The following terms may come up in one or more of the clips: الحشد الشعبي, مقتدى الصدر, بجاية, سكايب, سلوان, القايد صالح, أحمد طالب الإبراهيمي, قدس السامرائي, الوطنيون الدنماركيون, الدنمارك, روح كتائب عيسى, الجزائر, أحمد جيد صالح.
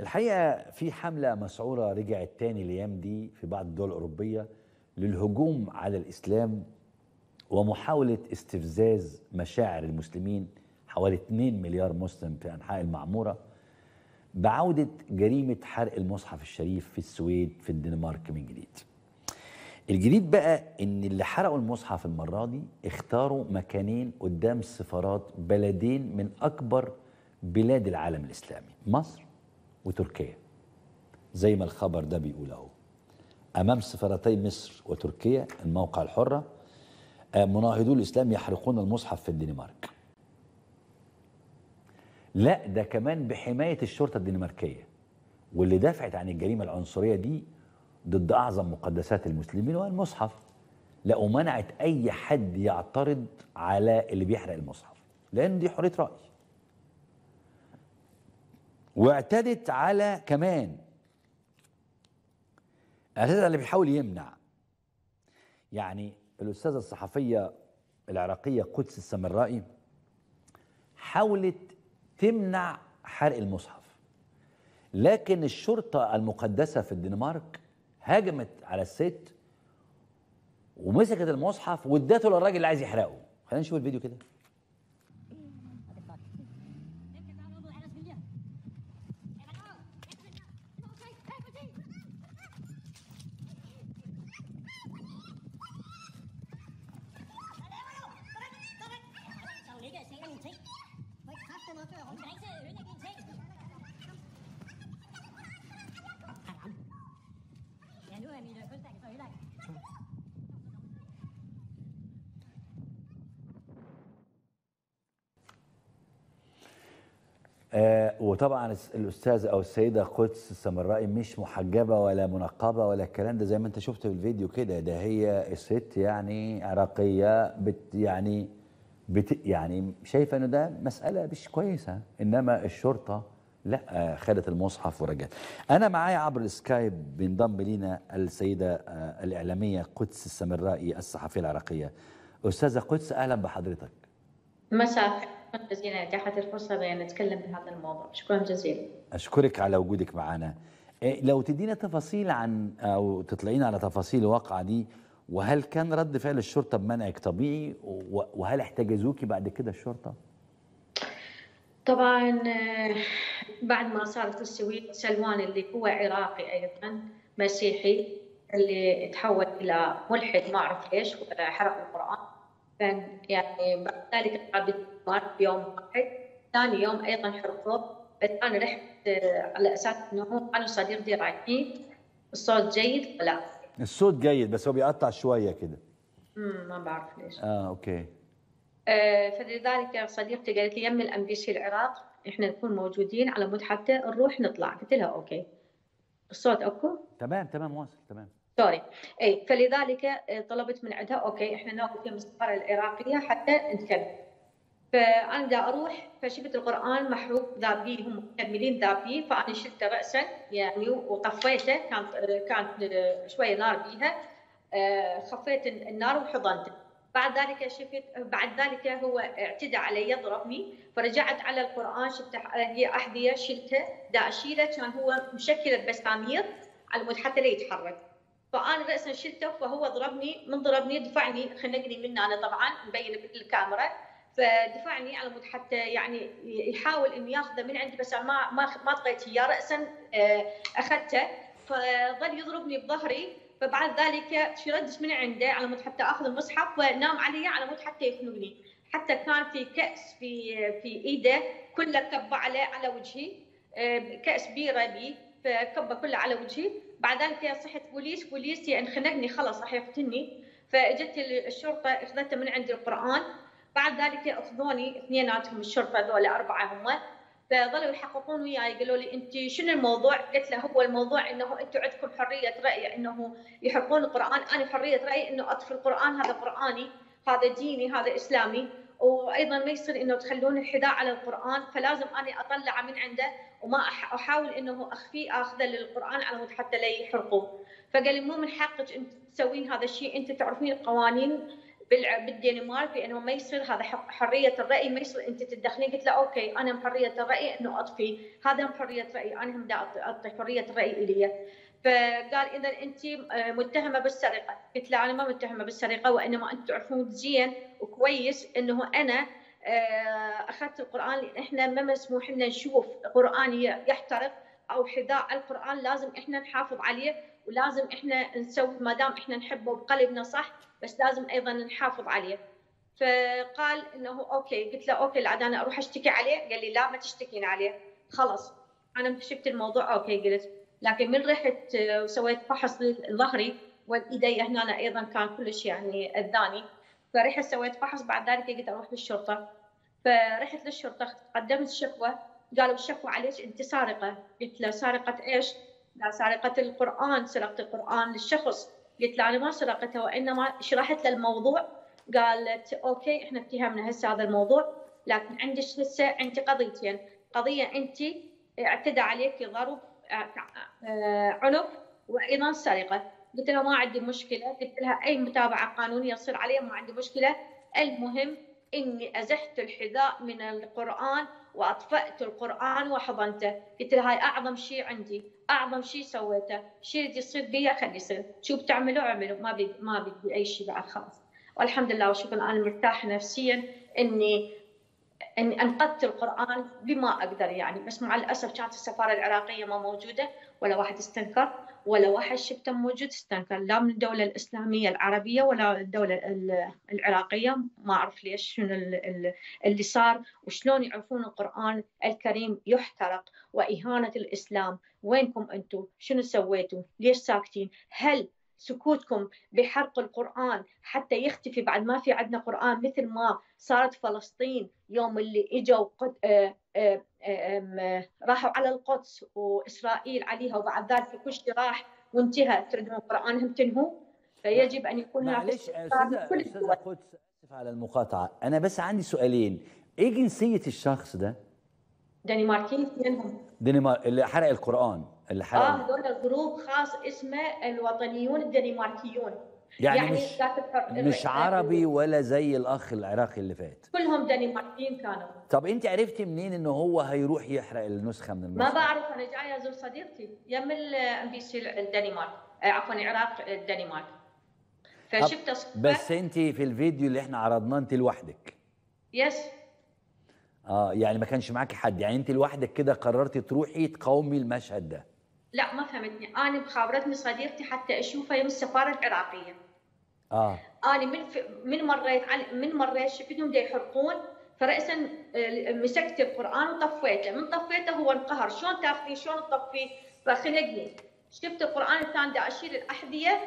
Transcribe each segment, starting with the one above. الحقيقة في حملة مسعورة رجعت تاني الأيام دي في بعض الدول الأوروبية للهجوم على الإسلام ومحاولة استفزاز مشاعر المسلمين، حوالي 2 مليار مسلم في أنحاء المعمورة، بعودة جريمة حرق المصحف الشريف في السويد في الدنمارك من جديد. الجديد بقى إن اللي حرقوا المصحف المرة دي اختاروا مكانين قدام سفارات بلدين من أكبر بلاد العالم الإسلامي، مصر وتركيا، زي ما الخبر ده بيقول اهو. أمام سفارتي مصر وتركيا، الموقع الحرة، مناهضو الإسلام يحرقون المصحف في الدنمارك. لا ده كمان بحماية الشرطة الدنماركية واللي دافعت عن الجريمة العنصرية دي ضد أعظم مقدسات المسلمين والمصحف، لا ومنعت أي حد يعترض على اللي بيحرق المصحف لأن دي حرية رأي. واعتدت على كمان اللي بيحاول يمنع، يعني الأستاذة الصحفية العراقية قدس السامرائي حاولت تمنع حرق المصحف، لكن الشرطة المقدسة في الدنمارك هاجمت على الست ومسكت المصحف وادته للراجل اللي عايز يحرقه. خلينا نشوف الفيديو كده. وطبعا الأستاذة أو السيدة قدس السامرائي مش محجبة ولا منقبة ولا الكلام ده زي ما أنت شفت في الفيديو كده، ده هي الست يعني عراقية يعني شايفة إنه ده مسألة مش كويسة، إنما الشرطة لا خدت المصحف ورجعت. أنا معايا عبر السكايب بينضم لينا السيدة الإعلامية قدس السامرائي الصحفية العراقية. أستاذة قدس أهلا بحضرتك. مساء شكرا جزيلا اتاحت الفرصه بان نتكلم بهذا الموضوع، شكرا جزيلا. اشكرك على وجودك معنا. لو تدينا تفاصيل عن او تطلعينا على تفاصيل الواقعه دي، وهل كان رد فعل الشرطه بمنعك طبيعي وهل احتجزوكي بعد كده الشرطه؟ طبعا بعد ما صارت السويد، سلوان اللي هو عراقي ايضا مسيحي اللي تحول الى ملحد ما اعرف ايش وحرق القران، يعني بعد ذلك بيوم واحد، ثاني يوم ايضا حرقوه. بس انا رحت على اساس انه هو كانوا صديق دراعي. الصوت جيد ولا؟ الصوت جيد بس هو بيقطع شويه كده. ما بعرف ليش. اوكي. فلذلك صديقتي قالت لي يمي الامبيسي العراق احنا نكون موجودين على مود حتى نروح نطلع، قلت لها اوكي. الصوت اكو؟ تمام واصل تمام. سوري. اي فلذلك طلبت من عندها اوكي احنا نوقف في المسطره العراقيه حتى نتكلم. فانا دا اروح فشفت القران محروق ذابيه، هم مكملين ذابيه، فانا شلته راسا يعني وطفيته، كانت شويه نار بيها، خفيت النار وحضنته. بعد ذلك هو اعتدى علي يضربني، فرجعت على القران شفت هي احذيه شلته دا اشيله، كان هو مشكله بسامير على مود حتى لا يتحرك. فأنا رأسا شلته فهو ضربني، من ضربني دفعني خنقني منه، أنا طبعا مبينة بالكاميرا، فدفعني على مود حتى يعني يحاول إنه ياخذه من عندي، بس أنا ما طغيت إياه، رأسا أخذته فظل يضربني بظهري. فبعد ذلك شردت من عنده على مود حتى آخذ المصحف، ونام علي على مود حتى يخنقني، حتى كان في كأس في إيده كله كبه على وجهي، كأس بيرة بي فكبه كله على وجهي. بعد ذلك صحت بوليس يعني خنقني خلاص راح يقتلني، فاجت الشرطه اخذته من عند القران. بعد ذلك اخذوني اثنيناتهم الشرطه هذول 4 هم، فظلوا يحققون وياي قالوا لي انت شنو الموضوع؟ قلت له هو الموضوع انه انتم عندكم حريه راي انه يحرقون القران، انا حريه راي انه اطفي القران، هذا قراني هذا ديني هذا اسلامي، وايضا ما يصير انه تخلون الحذاء على القران، فلازم انا اطلعه من عنده وما احاول انه اخفيه اخذه للقران على مود حتى لا يحرقوه. فقال لي مو من حقك انت تسوين هذا الشيء، انت تعرفين القوانين بالدنمارك بانه ما يصير هذا حريه الراي، ما يصير انت تتدخلين. قلت له اوكي انا حريه الراي انه اطفي، هذا حريه راي، انا بدي اعطي حريه الراي الي. فقال اذا انت متهمه بالسرقه. قلت له انا ما متهمه بالسرقه، وانما انتم تعرفون زين وكويس انه انا اخذت القران، لان احنا ما مسموح لنا نشوف قران يحترق او حذاء القران، لازم احنا نحافظ عليه، ولازم احنا نسوي ما دام احنا نحبه بقلبنا صح، بس لازم ايضا نحافظ عليه. فقال انه اوكي. قلت له اوكي العاد انا اروح اشتكي عليه؟ قال لي لا ما تشتكين عليه. خلص انا شفت الموضوع اوكي قلت، لكن من رحت وسويت فحص لظهري والايدي هنا ايضا كان كلش يعني اذاني، فرحت سويت فحص. بعد ذلك قلت اروح للشرطه، فرحت للشرطه قدمت شكوى. قالوا الشكوى عليك انت سارقه. قلت له سارقه ايش؟ لا سرقة القرآن، سرقت القرآن للشخص. قلت له أنا ما سرقته، وإنما شرحت له الموضوع. قالت أوكي إحنا اتهمنا هسه هذا الموضوع، لكن عندك هسه أنت قضيتين، قضية أنت اعتدى عليك ضرب عنف، وأيضا سرقة. قلت لها ما عندي مشكلة، قلت لها أي متابعة قانونية تصير عليها ما عندي مشكلة، المهم إني أزحت الحذاء من القرآن وأطفأت القرآن وحضنته. قلت له هاي أعظم شيء عندي، أعظم شيء سويته، شيء اللي يصير بيا خلي يصير، شو بتعملوا اعملوا، ما بدي أي شيء بعد خلاص. والحمد لله وشكرا أنا مرتاحة نفسيا إني أنقذت القرآن بما أقدر يعني. بس مع الأسف كانت السفارة العراقية ما موجودة، ولا واحد استنكر، ولا واحد شفته موجود استنكر، لا من الدولة الإسلامية العربية ولا الدولة العراقية. ما أعرف ليش شنو اللي صار، وشلون يعرفون القرآن الكريم يحترق وإهانة الإسلام. وينكم أنتم؟ شنو سويتوا؟ ليش ساكتين؟ هل سكوتكم بحرق القرآن حتى يختفي؟ بعد ما في عندنا قرآن، مثل ما صارت فلسطين يوم اللي اجوا راحوا على القدس وإسرائيل عليها، وبعد ذلك كل شيء راح وانتهى. تردون قرآنهم تنهو؟ فيجب أن يكون معلش أستاذ القدس، أسف على المقاطعة، أنا بس عندي سؤالين. إيه جنسية الشخص ده؟ دنماركي. دنمارك اللي حرق القرآن اللي حرق هذول الجروب خاص اسمه الوطنيون الدنماركيون، يعني مش عربي ولا زي الأخ العراقي اللي فات، كلهم دنماركيين كانوا. طب أنت عرفتي منين إنه هو هيروح يحرق النسخة من المسخة؟ ما بعرف، أنا جاية أزور صديقتي يم الأمبيسي الدنمارك، عفوا العراق الدنمارك، فشفت صفحة. بس أنت في الفيديو اللي إحنا عرضناه أنت لوحدك؟ يس. يعني ما كانش معاكي حد، يعني انت لوحدك كده قررتي تروحي تقاومي المشهد ده؟ لا ما فهمتني، انا بخابرتني صديقتي حتى اشوفها يوم السفاره العراقيه. انا من مريت شفتهم يحرقون، فراسا مسكت القران وطفيته، من طفيته هو انقهر، شلون تاخذيه شلون تطفيه، فخنقني. شفت القران الثاني دا اشيل الاحذيه،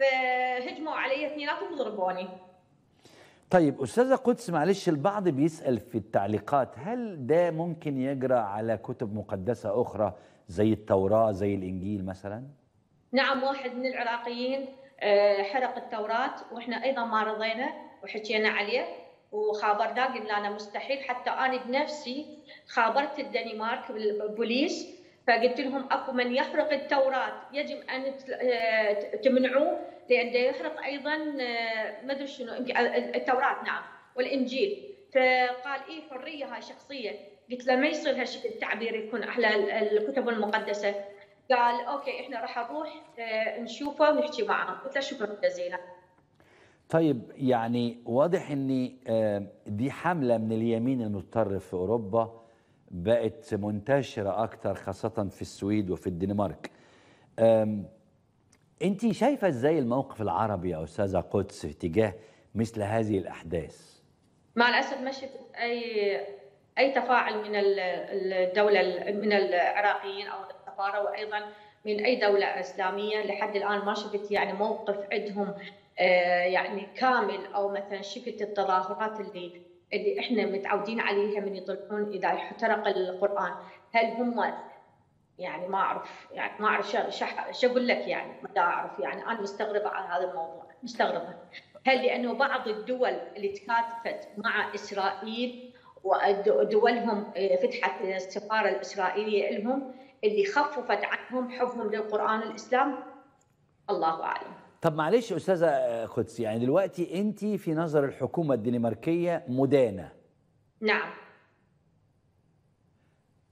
فهجموا علي اثنيناتهم وضربوني. طيب أستاذة قدس، معلش البعض بيسأل في التعليقات هل ده ممكن يجرى على كتب مقدسة أخرى زي التوراة زي الإنجيل مثلا؟ نعم، واحد من العراقيين حرق التوراة، وإحنا أيضا ما رضينا وحكينا عليه وخابرناه، قلنا أنا مستحيل. حتى أنا بنفسي خابرت الدنمارك بالبوليس، فقلت لهم اكو من يحرق التوراة يجب ان تمنعوه، لان يحرق ايضا ما ادري شنو التوراة نعم والانجيل. فقال ايه حريه هاي شخصيه. قلت له ما يصير هالشكل التعبير يكون على الكتب المقدسه. قال اوكي احنا راح نروح نشوفه ونحكي معه. قلت له شكرا جزيلا. طيب يعني واضح ان دي حمله من اليمين المتطرف في اوروبا بقت منتشرة أكتر، خاصة في السويد وفي الدنمارك. أنت شايفة إزاي الموقف العربي يا أستاذة قدس تجاه مثل هذه الأحداث؟ مع الأسف ما شفت أي تفاعل من الدولة من العراقيين أو السفارة، وأيضا من أي دولة إسلامية لحد الآن ما شفت يعني موقف عندهم يعني كامل، أو مثلا شفت التظاهرات اللي احنا متعودين عليها من يطلعون اذا احترق القران. هل هم يعني ما اعرف شو اقول لك، يعني ما اعرف، يعني انا مستغربه على هذا الموضوع، مستغربه. هل لانه بعض الدول اللي تكاتفت مع اسرائيل ودولهم فتحت السفاره الاسرائيليه لهم اللي خففت عنهم حبهم للقران الاسلام؟ الله اعلم. طب معلش يا أستاذة قدس، يعني دلوقتي أنت في نظر الحكومة الدنماركية مدانة. نعم.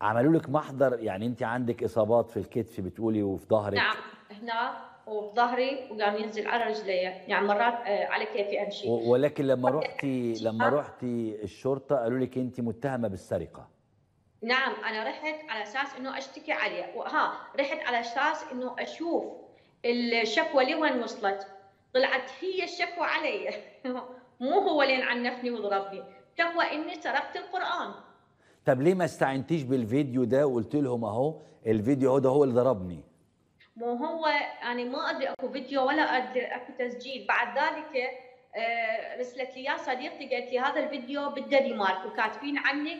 عملوا لك محضر، يعني أنت عندك إصابات في الكتف بتقولي وفي ظهرك. نعم، هنا وفي ظهري وقام ينزل على رجليا، يعني مرات على كيفي أمشي. ولكن لما رحتي الشرطة قالوا لك أنت متهمة بالسرقة. نعم، أنا رحت على أساس إنه أشتكي عليه، رحت على أساس إنه أشوف الشكوى لوين وصلت. طلعت هي الشكوى علي مو هو اللي عنفني وضربني، شكوى اني سرقت القران. طب ليه ما استعنتيش بالفيديو ده وقلت لهم اهو الفيديو اهو ده هو اللي ضربني؟ مو هو يعني ما ادري اكو فيديو ولا ادري اكو تسجيل. بعد ذلك رسلت لي صديقتي قالت لي هذا الفيديو بالدنمارك وكاتبين عنك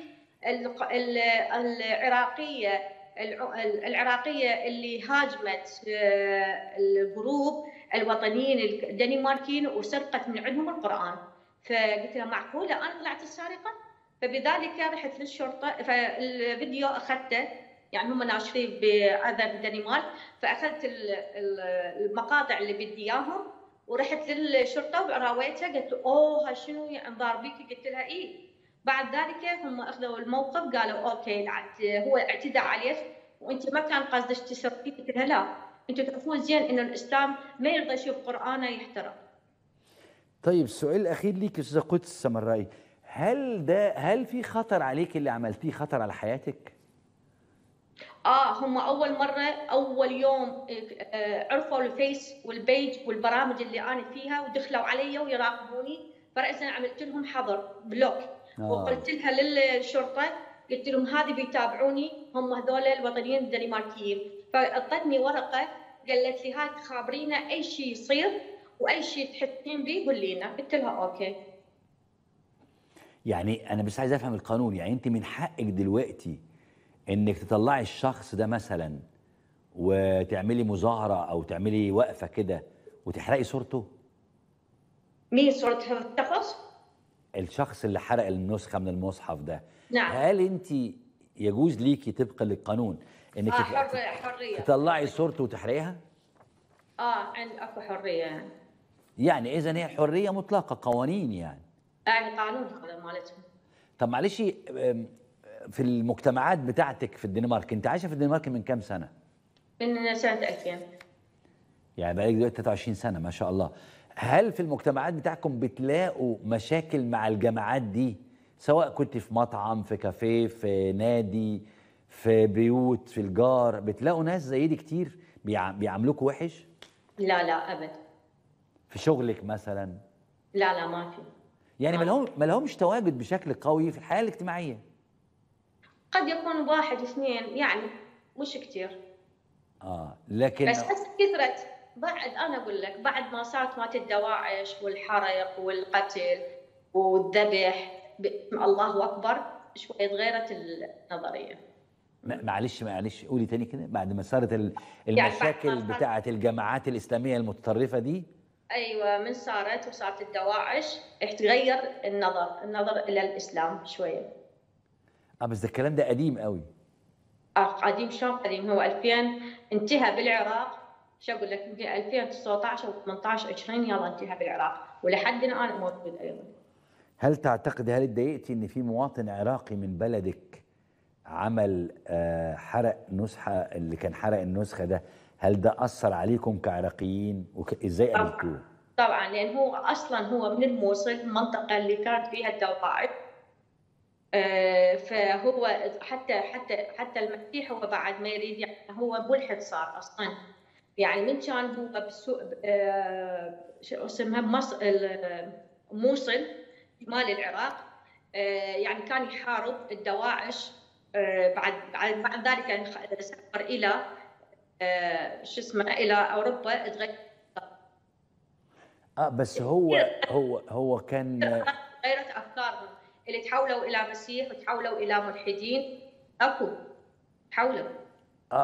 العراقية اللي هاجمت الجروب الوطنيين الدنماركيين وسرقت من عندهم القرآن. فقلت لها معقولة أنا طلعت السارقة؟ فبذلك رحت للشرطة، فالفيديو أخذته، يعني هم ناشرين بأذر الدنمارك، فأخذت المقاطع اللي بدي إياهم ورحت للشرطة وراويتها. قلت أوه شنو ضاربيكي؟ قلت لها إيه. بعد ذلك هم اخذوا الموقف، قالوا اوكي هو اعتدى عليك وانت ما كان قصدك تسرقي. قلت لها لا، انتم تعرفون زين انه الاسلام ما يرضى يشوف قرانه يحترق. طيب سؤال الاخير ليك استاذه قدس السامرائي، هل في خطر عليك اللي عملتيه، خطر على حياتك؟ هم اول مره اول يوم عرفوا الفيس والبيج والبرامج اللي انا فيها ودخلوا علي ويراقبوني، فرأسا عملت لهم حظر بلوك. وقلت لها للشرطه، قلت لهم هذه بيتابعوني هم هذول الوطنيين الدنماركيين. فاعطتني ورقه قالت لي هاي خابرينا اي شيء يصير واي شيء تحسين به قول لنا. قلت لها اوكي. يعني انا بس عايز افهم القانون، يعني انت من حقك دلوقتي انك تطلعي الشخص ده مثلا وتعملي مظاهره او تعملي وقفه كده وتحرقي صورته؟ مين صورة هذا الشخص؟ الشخص اللي حرق النسخة من المصحف ده. نعم. هل انت يجوز ليكي طبقا للقانون انك حرية تطلعي صورته وتحرقيها؟ عندي اكو حرية يعني. يعني اذا هي حرية مطلقة، قوانين يعني. يعني قانون هذا مالتهم. طب معلش، في المجتمعات بتاعتك في الدنمارك، انت عايشة في الدنمارك من كام سنة؟ من سنة 2000. يعني بقالك دلوقتي 23 سنة ما شاء الله. هل في المجتمعات بتاعكم بتلاقوا مشاكل مع الجماعات دي، سواء كنت في مطعم، في كافيه، في نادي، في بيوت، في الجار، بتلاقوا ناس زي دي كتير بيعاملوكوا وحش؟ لا لا ابدا. في شغلك مثلا؟ لا لا ما في. يعني ما لهمش تواجد بشكل قوي في الحياه الاجتماعيه؟ قد يكون واحد اثنين يعني، مش كتير. لكن بس هسه كثرت. بعد انا اقول لك بعد ما صارت مات الدواعش والحرق والقتل والذبح، الله اكبر، شوي اتغيرت النظريه. معلش قولي تاني كده. بعد ما صارت المشاكل يعني بتاعه الجماعات الاسلاميه المتطرفه دي. ايوه، من صارت وصارت الدواعش اتغير النظر الى الاسلام شويه. بس ده الكلام ده قديم قوي. قديم شلون قديم؟ هو 2000 انتهى بالعراق، شو اقول لك، يمكن 2019 و18 20 يلا انتهى بالعراق، ولحد الان موجود ايضا. هل اتضايقتي ان في مواطن عراقي من بلدك عمل حرق نسخه، اللي كان حرق النسخه ده، هل ده اثر عليكم كعراقيين ازاي قابلتوه؟ طبعا، لان هو اصلا من الموصل، المنطقه اللي كانت فيها الدواعش. فهو حتى المسيح هو بعد ما يريد، يعني هو ملحد صار اصلا، يعني من كان هو شو اسمها موصل شمال العراق، يعني كان يحارب الدواعش. بعد ذلك يعني سافر الى الى اوروبا. تغير بس هو كان غيرت افكارهم، اللي تحولوا الى مسيح وتحولوا الى ملحدين اكو تحولوا.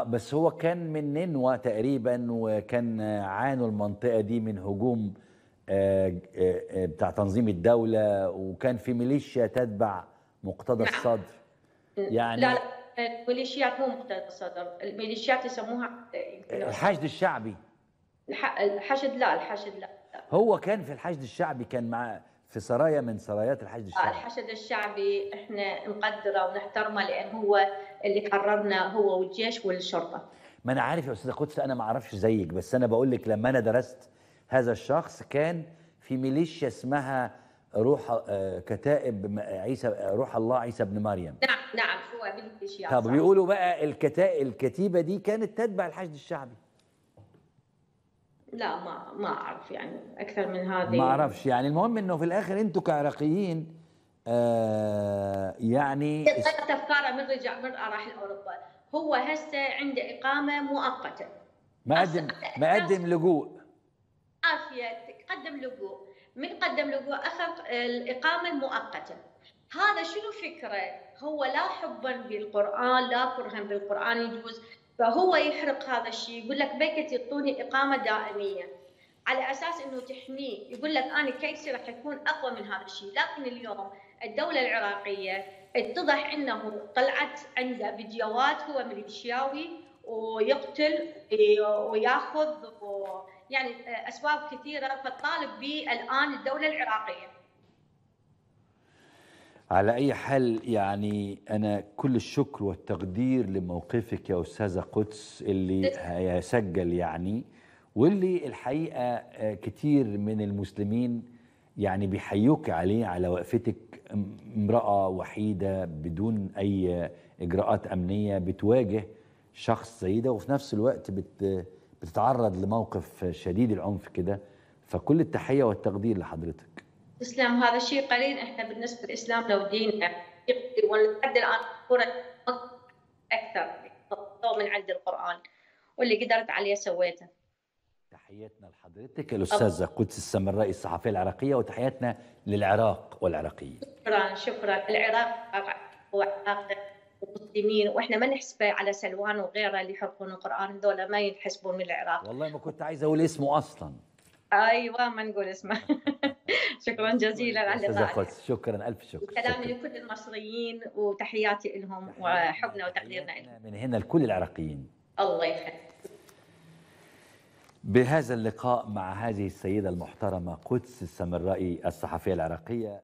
بس هو كان من نينوى تقريبا، وكان عانوا المنطقه دي من هجوم بتاع تنظيم الدوله، وكان في ميليشيا تتبع مقتدى الصدر. يعني لا الميليشيات مو مقتدى الصدر، الميليشيات يسموها الحشد الشعبي. الحشد لا، الحشد لا. هو كان في الحشد الشعبي، كان مع في سرايا من سرايات الحشد الشعبي. الحشد الشعبي احنا نقدره ونحترمه لان هو اللي قررنا، هو والجيش والشرطه. ما انا عارف يا استاذه قدس، انا ما اعرفش زيك، بس انا بقول لك لما انا درست هذا الشخص كان في ميليشيا اسمها روح كتائب عيسى، روح الله عيسى بن مريم. نعم نعم، هو ميليشيا. طب بيقولوا بقى الكتيبه دي كانت تتبع الحشد الشعبي. لا ما اعرف يعني اكثر من هذه، ما اعرفش يعني. المهم انه في الاخر انتوا كعراقيين يعني غيرت افكاره من رجع مرأة راح لاوروبا. هو هسه عنده اقامه مؤقته، مقدم لجوء. عافيه قدم لجوء، من قدم لجوء اخذ الاقامه المؤقته. هذا شنو فكره؟ هو لا حبا بالقران لا كرها بالقران يجوز، فهو يحرق هذا الشيء. يقول لك بيكت يعطوني اقامه دائميه على اساس انه تحميه، يقول لك انا كيسي راح يكون اقوى من هذا الشيء. لكن اليوم الدوله العراقيه اتضح انه طلعت عنده فيديوهات هو ميليشياوي ويقتل وياخذ يعني اسباب كثيره، فطالب به الان الدوله العراقيه. على أي حال يعني أنا كل الشكر والتقدير لموقفك يا أستاذة قدس اللي هيسجل يعني، واللي الحقيقة كتير من المسلمين يعني بيحيوك عليه على وقفتك. امرأة وحيدة بدون أي إجراءات أمنية بتواجه شخص زي ده، وفي نفس الوقت بتتعرض لموقف شديد العنف كده، فكل التحية والتقدير لحضرتك. الإسلام هذا شيء قليل، احنا بالنسبه للاسلام لو ديننا ولحد الان اكثر من عند القران، واللي قدرت عليه سويته. تحياتنا لحضرتك الاستاذه قدس السامرائي الصحفيه العراقيه، وتحياتنا للعراق والعراقيين. شكرا شكرا. العراق وعراق المسلمين، واحنا ما نحسبه على سلوان وغيره اللي يحرقون القران، هذول ما ينحسبون من العراق. والله ما كنت عايزه اقول اسمه اصلا. ايوه ما نقول اسمه. شكرا جزيلا على اللقاء. شكرا، الف شكر. سلامي لكل المصريين وتحياتي لهم وحبنا وتقديرنا لهم. من هنا لكل العراقيين. الله يخليك. بهذا اللقاء مع هذه السيده المحترمه قدس السامرائي الصحفيه العراقيه.